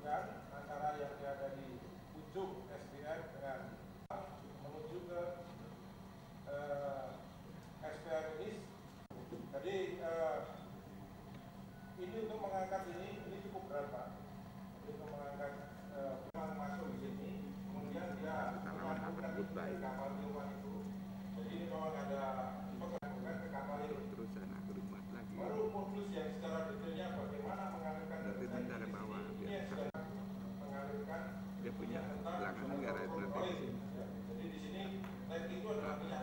hubungan antara yang berada di ujung SDM dengan menuju ke SPM ini. Jadi ini untuk mengangkat ini cukup berat, Pak. Untuk mengangkat masuk di sini, kemudian dia mengangkat ke kapal minuman itu. Jadi memang ada pekerjaan ke kapal itu. Baru modus yang secara detailnya bagaimana mengalirkan dari bawah. Ini yang sudah mengalirkan. Dia punya belakang negara itu. Jadi di sini teknik itu adalah punya.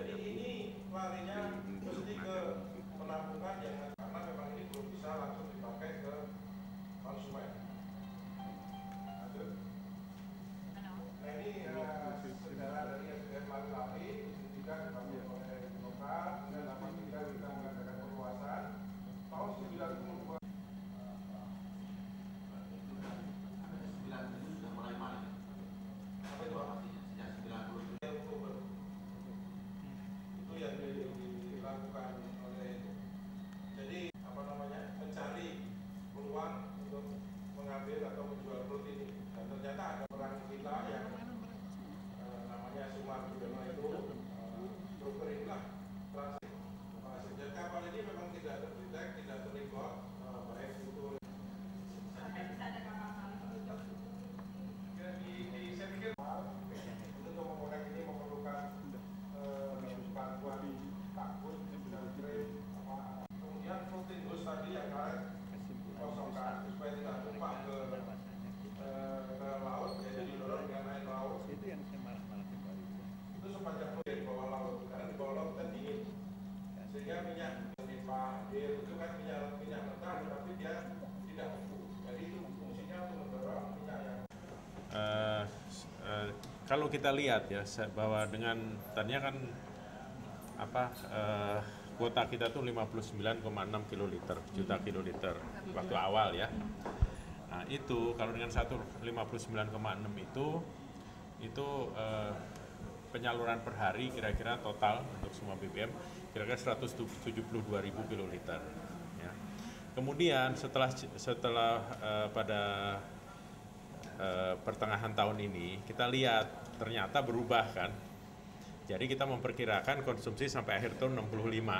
Jadi ini larinya mesti ke penampungan yang karena memang ini belum bisa langsung dipakai ke konsumen. Nah ini sejarah dari SDM Lari-Lari ditunjukkan oleh Demokrat dan 83 kita mengadakan perluasan tahun 1992. Itu sudah mulai main. Apa itu artinya? Sejak 1992. Yang dilakukan oleh jadi mencari peluang untuk mengambil atau menjual produk ini, dan ternyata ada orang kita yang namanya Sumardono itu broker inilah transaksi. Dan kapal ini memang tidak terdetek, tidak terlibat baik itu oleh saya pikir untuk membuat ini memerlukan bantuan takut kemudian protein dos tadi yang kalian kosongkan supaya tidak tumpah ke laut, jadi didorong dengan air laut itu sepanjang di bawah laut, karena di bawah laut kan dingin sehingga minyak menimpa itu kan minyak mentah, tapi dia tidak beku, jadi itu fungsinya untuk mendorong minyak yang kalau kita lihat ya bahwa dengan tadinya kan kuota kita tuh 59,6 kiloliter juta kiloliter waktu awal ya. Nah itu kalau dengan 159,6 itu penyaluran per hari kira-kira total untuk semua BBM kira-kira 172.000 kiloliter. Ya. Kemudian setelah pada pertengahan tahun ini kita lihat ternyata berubah kan, jadi kita memperkirakan konsumsi sampai akhir tahun 65